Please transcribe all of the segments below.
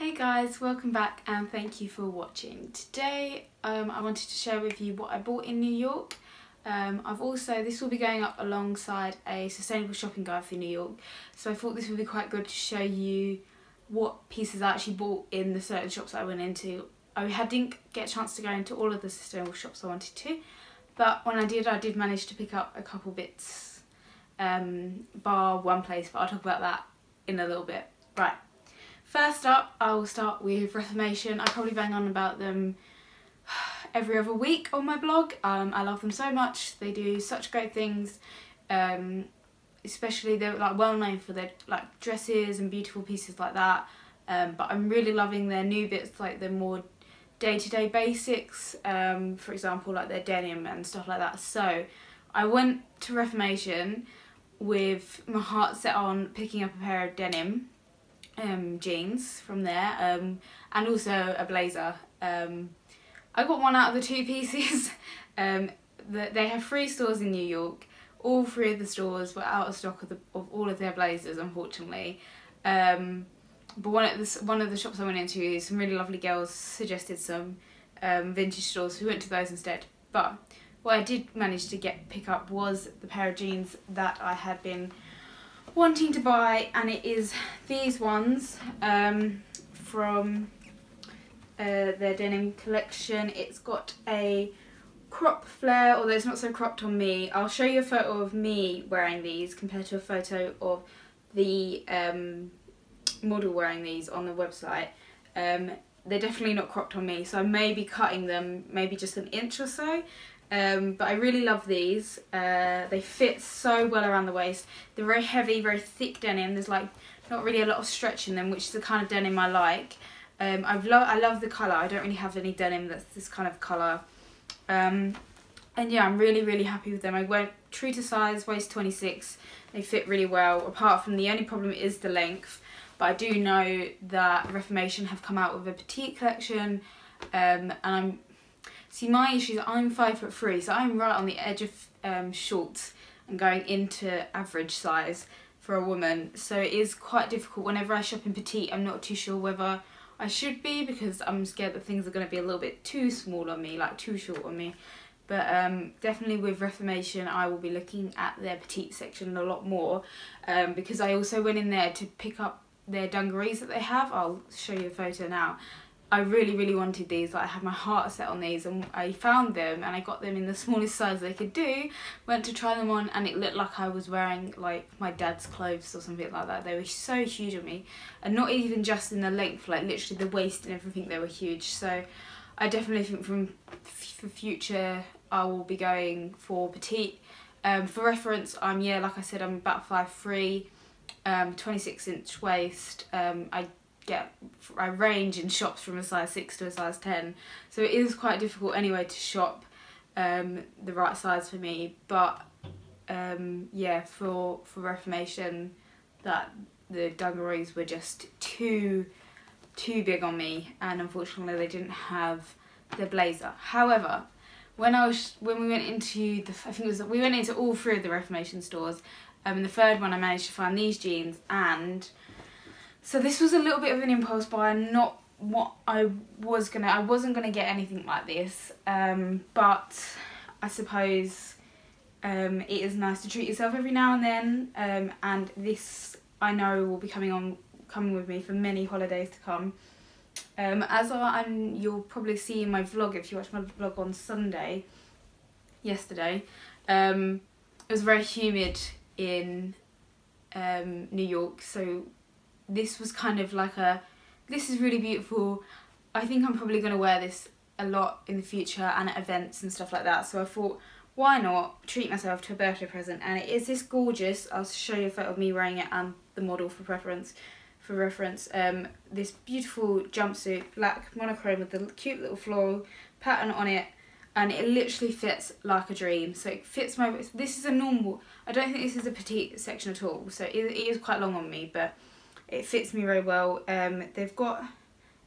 Hey guys, welcome back and thank you for watching. Today I wanted to share with you what I bought in New York. This will be going up alongside a sustainable shopping guide for New York, so I thought this would be quite good to show you what pieces I actually bought in the certain shops that I went into. I didn't get a chance to go into all of the sustainable shops I wanted to, but when I did manage to pick up a couple bits, bar one place, but I'll talk about that in a little bit. Right, first up I will start with Reformation. I probably bang on about them every other week on my blog. I love them so much, they do such great things. Especially they're like well known for their like dresses and beautiful pieces like that, but I'm really loving their new bits, like the more day-to-day basics, for example like their denim and stuff like that. So I went to Reformation with my heart set on picking up a pair of denim jeans from there, and also a blazer. I got one out of the two pieces. They have three stores in New York. All three of the stores were out of stock of all of their blazers, unfortunately. But one of the shops I went into, some really lovely girls suggested some vintage stores, so we went to those instead. But what I did manage to pick up was the pair of jeans that I had been wanting to buy, and it is these ones from their denim collection. It's got a crop flare, although it's not so cropped on me. I'll show you a photo of me wearing these compared to a photo of the model wearing these on the website. They're definitely not cropped on me, so I may be cutting them maybe just an inch or so, but I really love these. They fit so well around the waist. They're very heavy, very thick denim. There's like not really a lot of stretch in them, which is the kind of denim I like. I love the colour. I don't really have any denim that's this kind of colour. And yeah, I'm really happy with them. I went true to size, waist 26. They fit really well, apart from the only problem is the length, but I do know that Reformation have come out with a petite collection, and my issue is I'm 5'3", so I'm right on the edge of short and going into average size for a woman, so it is quite difficult. Whenever I shop in petite, I'm not too sure whether I should be, because I'm scared that things are going to be a little bit too small on me, like too short on me. But definitely with Reformation I will be looking at their petite section a lot more, because I also went in there to pick up their dungarees that they have. I'll show you a photo now. I really wanted these, like I had my heart set on these, and I found them and I got them in the smallest size they could do. Went to try them on and it looked like I was wearing like my dad's clothes or something like that. They were so huge on me, and not even just in the length, like literally the waist and everything, they were huge. So I definitely think for future I will be going for petite. For reference, yeah, like I said, I'm about 5'3", 26 inch waist. I range in shops from a size 6 to a size 10, so it is quite difficult anyway to shop the right size for me. But yeah, for Reformation, that the dungarees were just too big on me, and unfortunately they didn't have the blazer. However, when we went into the, we went into all three of the Reformation stores, and the third one I managed to find these jeans. And so this was a little bit of an impulse buy, not what I wasn't gonna get anything like this, but I suppose it is nice to treat yourself every now and then, and this I know will be coming with me for many holidays to come. You'll probably see in my vlog, if you watch my vlog on Sunday, yesterday, it was very humid in New York, so this was kind of like this is really beautiful. I think I'm probably going to wear this a lot in the future and at events and stuff like that, so I thought why not treat myself to a birthday present. And it is this gorgeous, I'll show you a photo of me wearing it and the model for reference, this beautiful jumpsuit, black monochrome with the cute little floral pattern on it, and it literally fits like a dream. So it fits my waist. This is a normal, I don't think this is a petite section at all, so it is quite long on me, but it fits me very well. They've got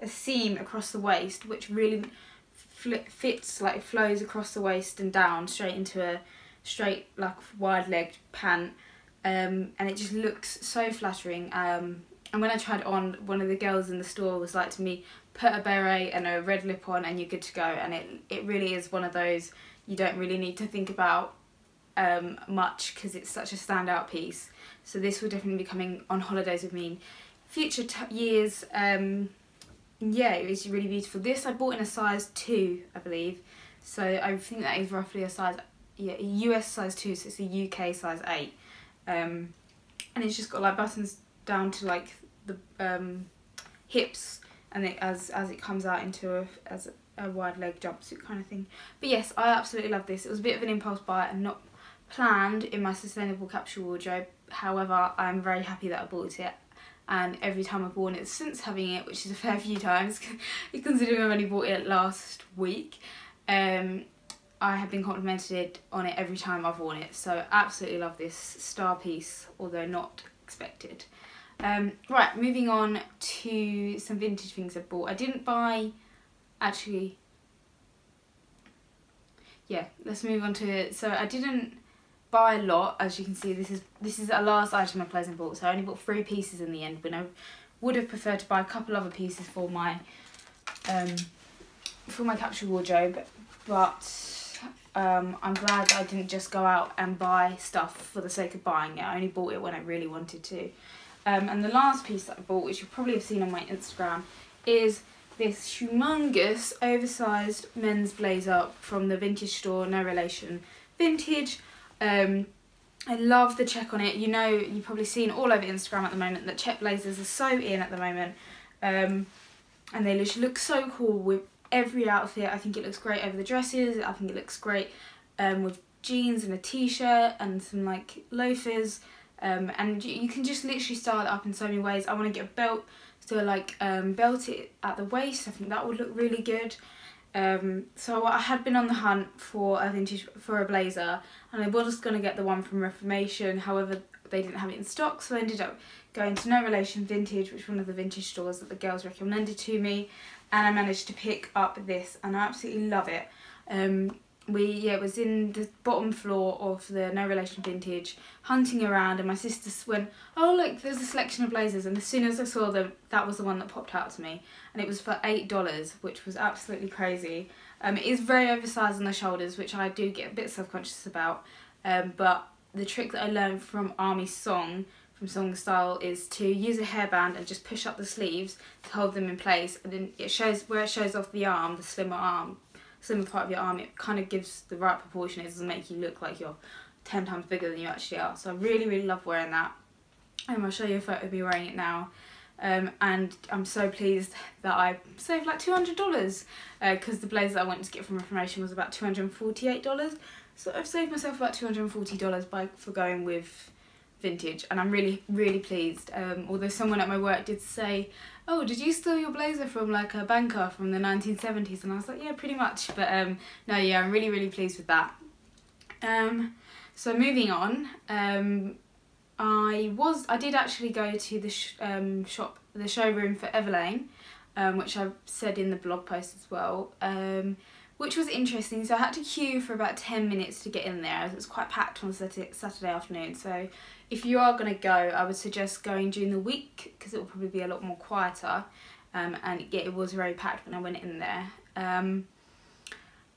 a seam across the waist which really fits, like flows across the waist and down straight into a straight like wide-legged pant, and it just looks so flattering. And when I tried on, one of the girls in the store was like to me, put a beret and a red lip on and you're good to go. And it really is one of those you don't really need to think about much because it's such a standout piece. So this will definitely be coming on holidays with me in future years. Yeah, it was really beautiful. This I bought in a size 2, I believe. So I think that is roughly a size, yeah, US size 2, so it's a UK size 8. And it's just got like buttons down to like the hips, and it as it comes out into a wide leg jumpsuit kind of thing. But yes, I absolutely love this. It was a bit of an impulse buy and not planned in my sustainable capsule wardrobe. However, I'm very happy that I bought it, and every time I've worn it since having it, which is a fair few times considering I only bought it last week, I have been complimented on it every time I've worn it. So absolutely love this star piece, although not expected. Right, moving on to some vintage things I bought. I didn't buy, actually, yeah, let's move on to it. So I didn't buy a lot, as you can see. This is the last item I pleasantly bought, so I only bought 3 pieces in the end, when I would have preferred to buy a couple other pieces for my capsule wardrobe. But I'm glad that I didn't just go out and buy stuff for the sake of buying it. I only bought it when I really wanted to. And the last piece that I bought, which you'll probably have seen on my Instagram, is this humongous oversized men's blazer from the vintage store No Relation Vintage. I love the check on it. You know, you've probably seen all over Instagram at the moment that check blazers are so in at the moment, and they just look so cool with every outfit. I think it looks great over the dresses. I think it looks great with jeans and a t-shirt and some like loafers. And you can just literally style it up in so many ways. I want to get a belt, so like belt it at the waist. I think that would look really good. So I had been on the hunt for a blazer, and I was going to get the one from Reformation. However, they didn't have it in stock, so I ended up going to No Relation Vintage, which is one of the vintage stores that the girls recommended to me, and I managed to pick up this, and I absolutely love it. It was in the bottom floor of the No Relation Vintage, hunting around, and my sister went, oh look, there's a selection of blazers, and as soon as I saw them, that was the one that popped out to me, and it was for $8, which was absolutely crazy. It is very oversized on the shoulders, which I do get a bit self-conscious about, but the trick that I learned from Army's song, from Song Style, is to use a hairband and just push up the sleeves to hold them in place, and then it shows, where it shows off the arm, the slimmer arm, slimmer part of your arm, it kind of gives the right proportion. It doesn't make you look like you're 10 times bigger than you actually are. So I really, really love wearing that. I'll show you a photo of me wearing it now. And I'm so pleased that I saved like $200 because the blazer I wanted to get from Reformation was about $248. So I've saved myself about $240 for going with vintage, and I'm really, really pleased. Although someone at my work did say, oh, did you steal your blazer from like a banker from the 1970s? And I was like, yeah, pretty much. But no, yeah, I'm really, really pleased with that. So moving on, I did actually go to the showroom for Everlane, which I've said in the blog post as well, which was interesting. So I had to queue for about 10 minutes to get in there. It was quite packed on Saturday afternoon. So if you are going to go, I would suggest going during the week because it will probably be a lot more quieter. And yeah, it was very packed when I went in there.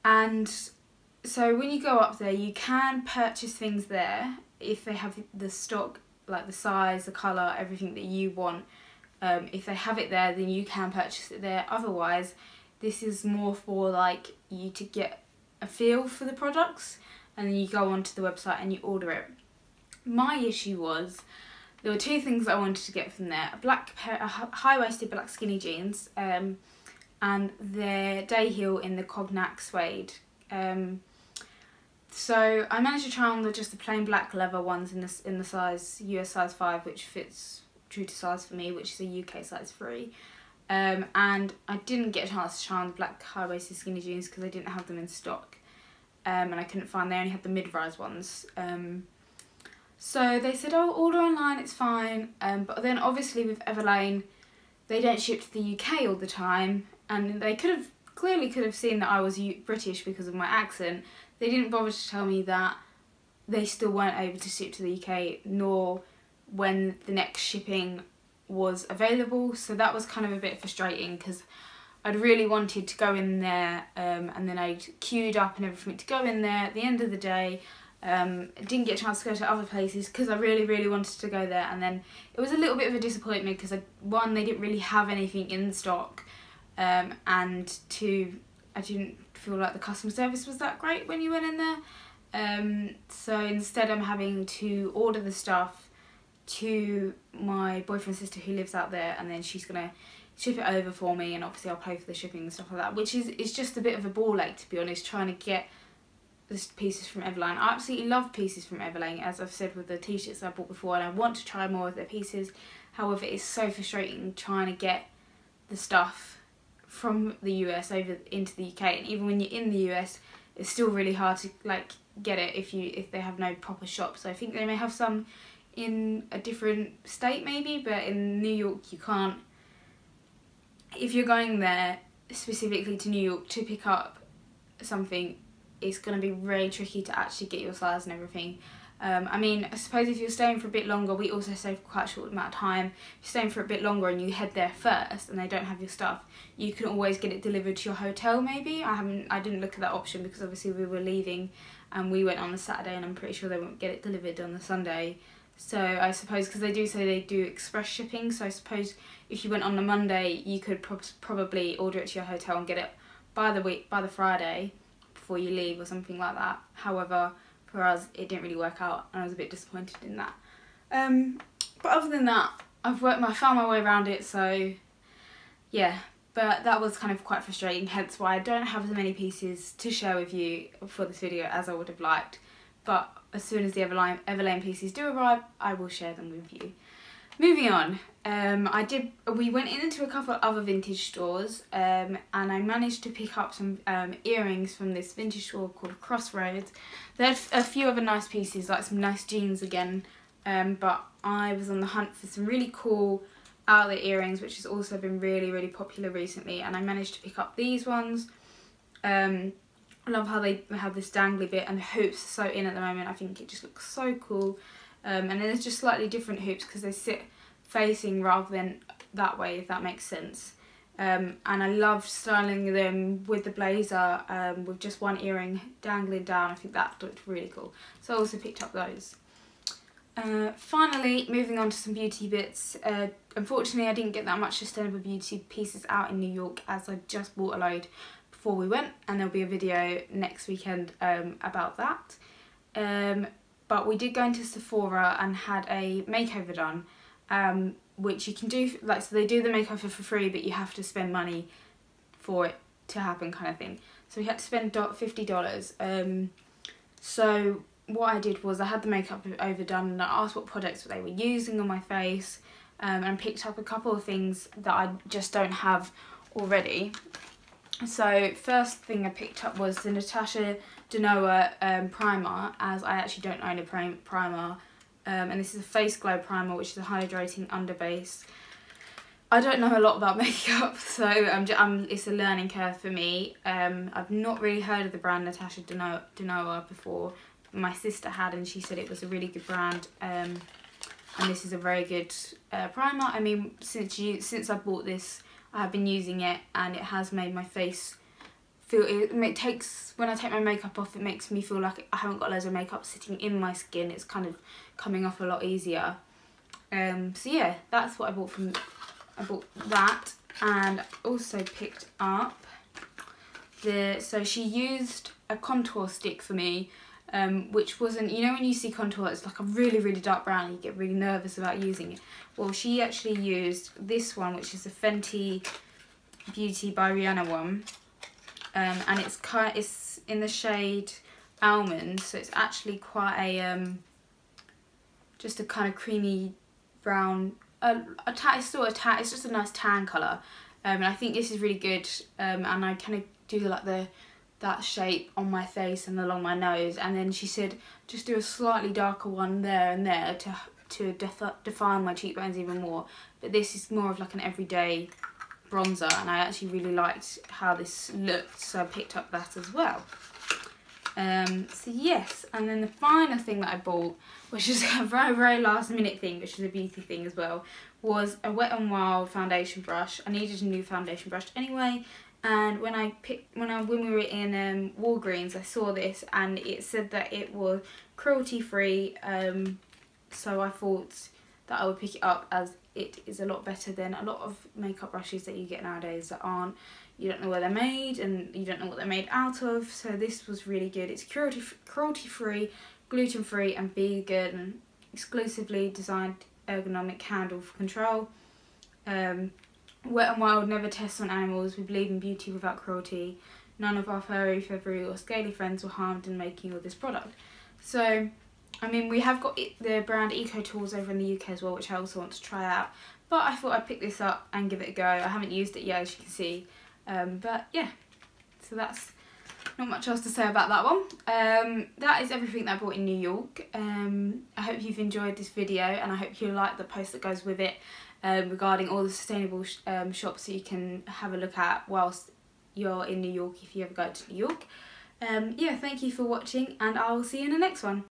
And so when you go up there, you can purchase things there if they have the stock, like the size, the colour, everything that you want. If they have it there, then you can purchase it there. Otherwise, this is more for like you to get a feel for the products, and then you go onto the website and you order it. My issue was there were 2 things I wanted to get from there: a high-waisted black skinny jeans, and their day heel in the cognac suede. So I managed to try on just the plain black leather ones in the size US size 5, which fits true to size for me, which is a UK size 3. And I didn't get a chance to try on the black high-waisted skinny jeans because I didn't have them in stock, and I couldn't find, they only had the mid-rise ones. So they said, oh, order online, it's fine, but then obviously with Everlane, they don't ship to the UK all the time, and they clearly could have seen that I was British because of my accent. They didn't bother to tell me that they still weren't able to ship to the UK, nor when the next shipping was available, so that was kind of a bit frustrating because I'd really wanted to go in there, and then I'd queued up and everything to go in there at the end of the day. Didn't get a chance to go to other places because I really wanted to go there, and then it was a little bit of a disappointment because one, they didn't really have anything in stock, and two, I didn't feel like the customer service was that great when you went in there. So instead I'm having to order the stuff to my boyfriend's sister who lives out there, and then she's gonna ship it over for me, and obviously I'll pay for the shipping and stuff like that, which is just a bit of a ball ache, to be honest, trying to get the pieces from Everlane. I absolutely love pieces from Everlane, as I've said with the t-shirts I bought before, and I want to try more of their pieces. However, it's so frustrating trying to get the stuff from the US over into the UK, and even when you're in the US it's still really hard to like get it if they have no proper shops. I think they may have some in a different state maybe, but in New York you can't. If you're going there specifically to New York to pick up something, it's going to be really tricky to actually get your size and everything. I mean, I suppose if you're staying for a bit longer, we also stay for quite a short amount of time, if you're staying for a bit longer and you head there first and they don't have your stuff, you can always get it delivered to your hotel maybe. I didn't look at that option because obviously we were leaving and we went on the Saturday, and I'm pretty sure they won't get it delivered on the Sunday. So I suppose, because they do say they do express shipping, so I suppose if you went on the Monday you could probably order it to your hotel and get it by the Friday before you leave or something like that. However, for us it didn't really work out, and I was a bit disappointed in that. But other than that, I found my way around it, so yeah. But that was kind of quite frustrating, hence why I don't have as many pieces to share with you for this video as I would have liked. But as soon as the Everlane pieces do arrive, I will share them with you. Moving on, we went into a couple of other vintage stores, and I managed to pick up some earrings from this vintage store called Crossroads. There's a few other nice pieces, like some nice jeans again, but I was on the hunt for some really cool outlet earrings, which has also been really popular recently, and I managed to pick up these ones. I love how they have this dangly bit, and the hoops are so in at the moment. I think it just looks so cool. And there's just slightly different hoops because they sit facing rather than that way, if that makes sense. And I love styling them with the blazer, with just one earring dangling down. I think that looked really cool. So I also picked up those. Finally, moving on to some beauty bits. Unfortunately, I didn't get that much sustainable beauty pieces out in New York, as I just bought a load before we went, and there'll be a video next weekend about that. But we did go into Sephora and had a makeover done, which you can do, like, so they do the makeover for free, but you have to spend money for it to happen, kind of thing. So we had to spend $50. So what I did was I had the makeup overdone, and I asked what products they were using on my face, and picked up a couple of things that I just don't have already. So first thing I picked up was the Natasha Denona primer, as I actually don't own a primer, and this is a face glow primer, which is a hydrating underbase. I don't know a lot about makeup, so it's a learning curve for me. I've not really heard of the brand Natasha Denona before. My sister had, and she said it was a really good brand, and this is a very good primer. I mean, since I bought this, I've been using it, and it has made my face feel, when I take my makeup off, it makes me feel like I haven't got loads of makeup sitting in my skin. It's kind of coming off a lot easier. So yeah, that's what I bought from, I bought that, and also picked up the, so she used a contour stick for me, which wasn't, you know when you see contour, it's like a really dark brown, you get really nervous about using it. Well, she actually used this one, which is the Fenty Beauty by Rihanna one, and it's in the shade Almond, so it's actually quite a, just a kind of creamy brown, it's just a nice tan colour, and I think this is really good, and I kind of do like that shape on my face and along my nose, and then she said just do a slightly darker one there and there to define my cheekbones even more, but this is more of like an everyday bronzer, and I actually really liked how this looked, so I picked up that as well. So yes, and then the final thing that I bought, which is a very last minute thing, which is a beauty thing as well, was a Wet n' Wild foundation brush. I needed a new foundation brush anyway, and when we were in Walgreens, I saw this and it said that it was cruelty free, so I thought that I would pick it up as it is a lot better than a lot of makeup brushes that you get nowadays that aren't. You don't know where they're made and you don't know what they're made out of, so this was really good. It's cruelty free, gluten free and vegan, exclusively designed ergonomic handle for control. Wet n' Wild never tests on animals. We believe in beauty without cruelty. None of our furry, feathery or scaly friends were harmed in making all this product. So I mean, we have got the brand EcoTools over in the UK as well, which I also want to try out, but I thought I'd pick this up and give it a go. I haven't used it yet, as you can see, but yeah, so that's not much else to say about that one. That is everything that I bought in New York. I hope you've enjoyed this video and I hope you like the post that goes with it, regarding all the sustainable shops that you can have a look at whilst you're in New York if you ever go to New York. Yeah, thank you for watching and I'll see you in the next one.